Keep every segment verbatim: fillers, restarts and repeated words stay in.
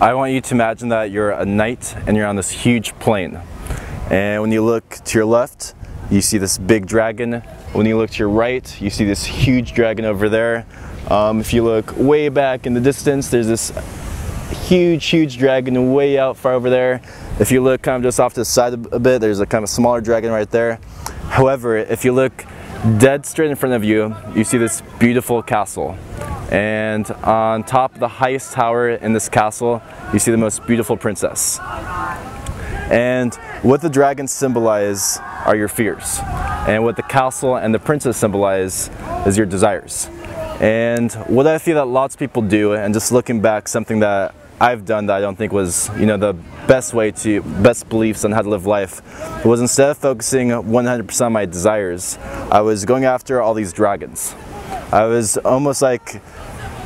I want you to imagine that you're a knight and you're on this huge plain. And when you look to your left, you see this big dragon. When you look to your right, you see this huge dragon over there. Um, if you look way back in the distance, there's this huge, huge dragon way out far over there. If you look kind of just off to the side a bit, there's a kind of smaller dragon right there. However, if you look dead straight in front of you, you see this beautiful castle. And on top of the highest tower in this castle, you see the most beautiful princess. And what the dragons symbolize are your fears. And what the castle and the princess symbolize is your desires. And what I feel that lots of people do, and just looking back, something that I've done that I don't think was, you know, the best way to, best beliefs on how to live life, was instead of focusing one hundred percent on my desires, I was going after all these dragons. I was almost like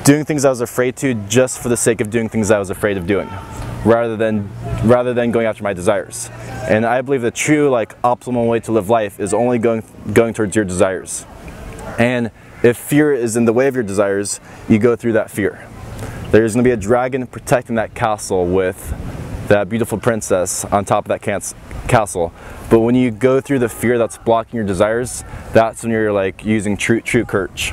doing things I was afraid to just for the sake of doing things I was afraid of doing, rather than rather than going after my desires. And I believe the true, like, optimal way to live life is only going going towards your desires. And if fear is in the way of your desires, you go through that fear. There's going to be a dragon protecting that castle with that beautiful princess on top of that castle. But when you go through the fear that's blocking your desires, that's when you're like using true true courage.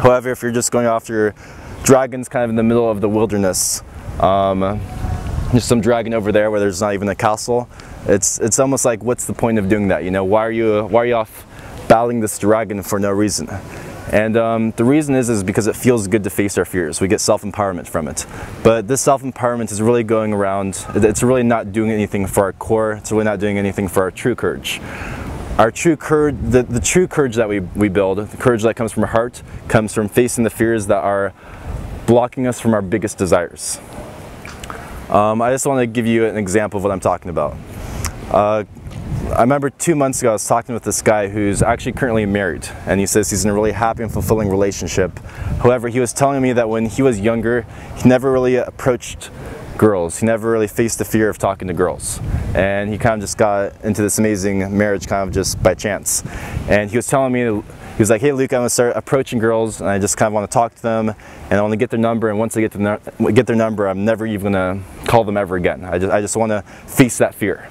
However, if you're just going after your dragons kind of in the middle of the wilderness, um, there's some dragon over there where there's not even a castle, it's it's almost like, what's the point of doing that? You know, why are you why are you off battling this dragon for no reason? And um, the reason is is because it feels good to face our fears. We get self-empowerment from it. But this self-empowerment is really going around, it's really not doing anything for our core, it's really not doing anything for our true courage. Our true courage, the, the true courage that we, we build, the courage that comes from our heart, comes from facing the fears that are blocking us from our biggest desires. Um, I just want to give you an example of what I'm talking about. Uh, I remember two months ago I was talking with this guy who's actually currently married, and he says he's in a really happy and fulfilling relationship. However, he was telling me that when he was younger, he never really approached girls. He never really faced the fear of talking to girls. And he kind of just got into this amazing marriage kind of just by chance. And he was telling me, he was like, hey Luke, I'm going to start approaching girls and I just kind of want to talk to them and I want to get their number, and once I get, the, get their number, I'm never even going to call them ever again. I just, I just want to face that fear.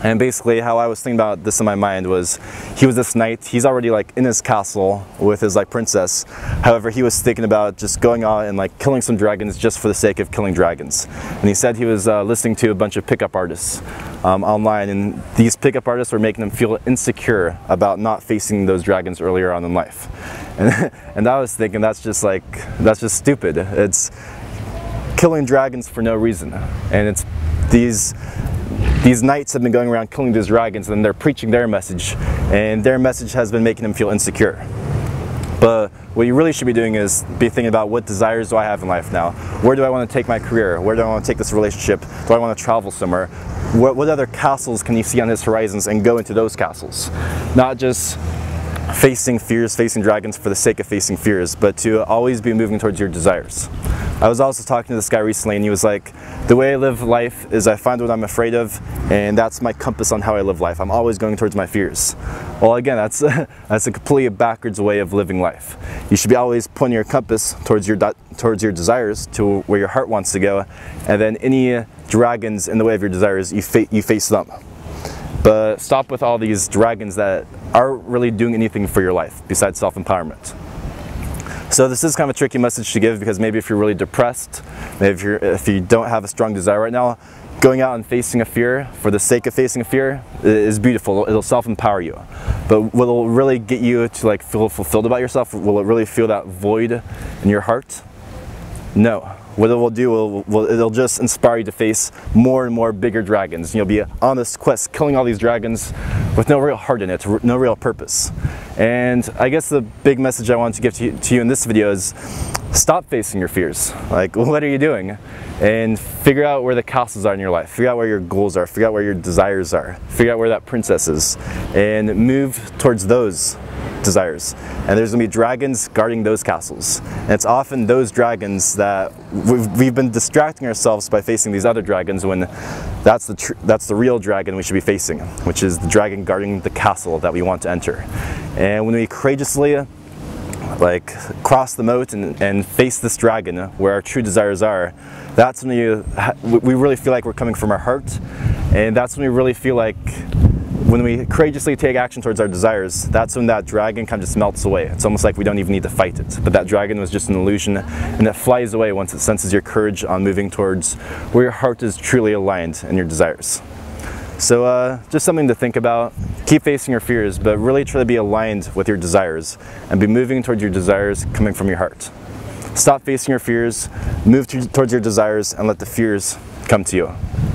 And basically how I was thinking about this in my mind was, he was this knight, he's already like in his castle with his like princess. However, he was thinking about just going out and like killing some dragons just for the sake of killing dragons. And he said he was uh, listening to a bunch of pickup artists um, online, and these pickup artists were making him feel insecure about not facing those dragons earlier on in life. And, and I was thinking, that's just like, that's just stupid. It's killing dragons for no reason. And it's these These knights have been going around killing these dragons and they're preaching their message, and their message has been making them feel insecure. But what you really should be doing is be thinking about, what desires do I have in life now? Where do I want to take my career? Where do I want to take this relationship? Do I want to travel somewhere? What, what other castles can you see on his horizons, and go into those castles? Not just facing fears, facing dragons for the sake of facing fears, but to always be moving towards your desires. I was also talking to this guy recently, and he was like, the way I live life is I find what I'm afraid of, and that's my compass on how I live life. I'm always going towards my fears. Well, again, that's a, that's a completely backwards way of living life. You should be always pointing your compass towards your, towards your desires, to where your heart wants to go, and then any dragons in the way of your desires, you, fa you face them. But stop with all these dragons that aren't really doing anything for your life besides self-empowerment. So this is kind of a tricky message to give, because maybe if you're really depressed, maybe if, you're, if you don't have a strong desire right now, going out and facing a fear for the sake of facing a fear is beautiful. It'll self-empower you. But what will really get you to like feel fulfilled about yourself, will it really feel that void in your heart? No. What it will do, it'll, it'll just inspire you to face more and more bigger dragons. You'll be on this quest, killing all these dragons with no real heart in it, no real purpose. And I guess the big message I wanted to give to you, to you in this video is, stop facing your fears. Like, what are you doing? And figure out where the castles are in your life. Figure out where your goals are. Figure out where your desires are. Figure out where that princess is. And move towards those desires. And there's going to be dragons guarding those castles. And it's often those dragons that we've, we've been distracting ourselves by facing these other dragons, when that's the, tr that's the real dragon we should be facing, which is the dragon guarding the castle that we want to enter. And when we courageously like cross the moat and, and face this dragon where our true desires are, that's when you, we really feel like we're coming from our heart, and that's when we really feel like, when we courageously take action towards our desires, that's when that dragon kind of just melts away. It's almost like we don't even need to fight it. But that dragon was just an illusion, and it flies away once it senses your courage on moving towards where your heart is truly aligned and your desires. So uh, just something to think about. Keep facing your fears, but really try to be aligned with your desires and be moving towards your desires coming from your heart. Stop facing your fears, move towards your desires, and let the fears come to you.